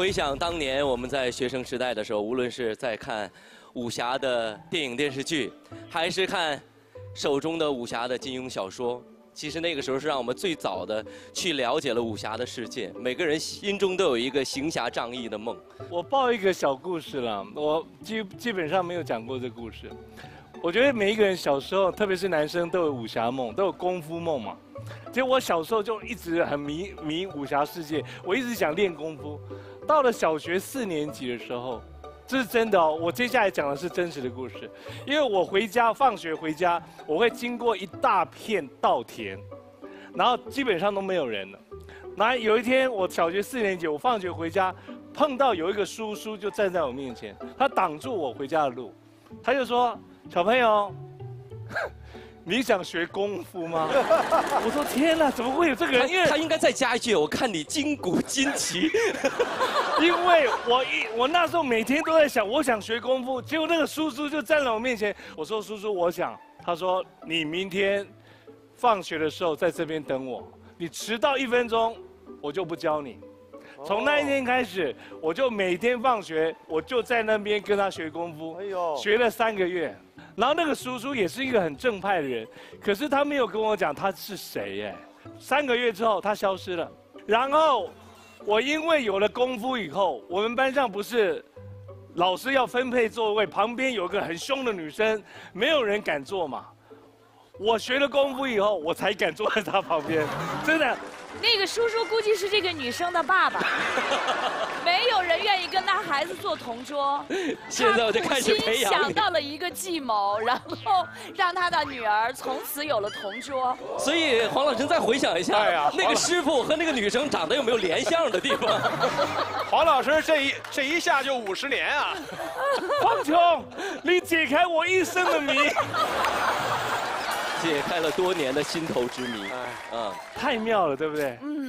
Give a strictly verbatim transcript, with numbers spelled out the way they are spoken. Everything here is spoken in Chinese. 回想当年我们在学生时代的时候，无论是在看武侠的电影电视剧，还是看手中的武侠的金庸小说，其实那个时候是让我们最早的去了解了武侠的世界。每个人心中都有一个行侠仗义的梦。我报一个小故事了，我基基本上没有讲过这故事。我觉得每一个人小时候，特别是男生，都有武侠梦，都有功夫梦嘛。结果我小时候就一直很迷迷武侠世界，我一直想练功夫。到了小学四年级的时候，这是真的哦。我接下来讲的是真实的故事，因为我回家放学回家，我会经过一大片稻田，然后基本上都没有人了。然后有一天，我小学四年级，我放学回家，碰到有一个叔叔就站在我面前，他挡住我回家的路，他就说。 小朋友，你想学功夫吗？我说天哪，怎么会有这个人？因为他应该再加一句，我看你筋骨惊奇。因为我一我那时候每天都在想，我想学功夫，结果那个叔叔就站在我面前，我说叔叔，我想。他说你明天放学的时候在这边等我，你迟到一分钟，我就不教你。 从那一天开始，我就每天放学，我就在那边跟他学功夫，哎呦，学了三个月。然后那个叔叔也是一个很正派的人，可是他没有跟我讲他是谁耶。三个月之后，他消失了。然后我因为有了功夫以后，我们班上不是老师要分配座位，旁边有个很凶的女生，没有人敢坐嘛。我学了功夫以后，我才敢坐在他旁边，真的。 那个叔叔估计是这个女生的爸爸，没有人愿意跟他孩子做同桌。现在我就开始培养。想到了一个计谋，然后让他的女儿从此有了同桌。所以黄老师再回想一下，哎、呀那个师傅和那个女生长得有没有连相的地方？黄老师这一这一下就五十年啊！黄琼，你解开我一生的谜。解开了多年的心头之谜，嗯，太妙了，对不对？嗯。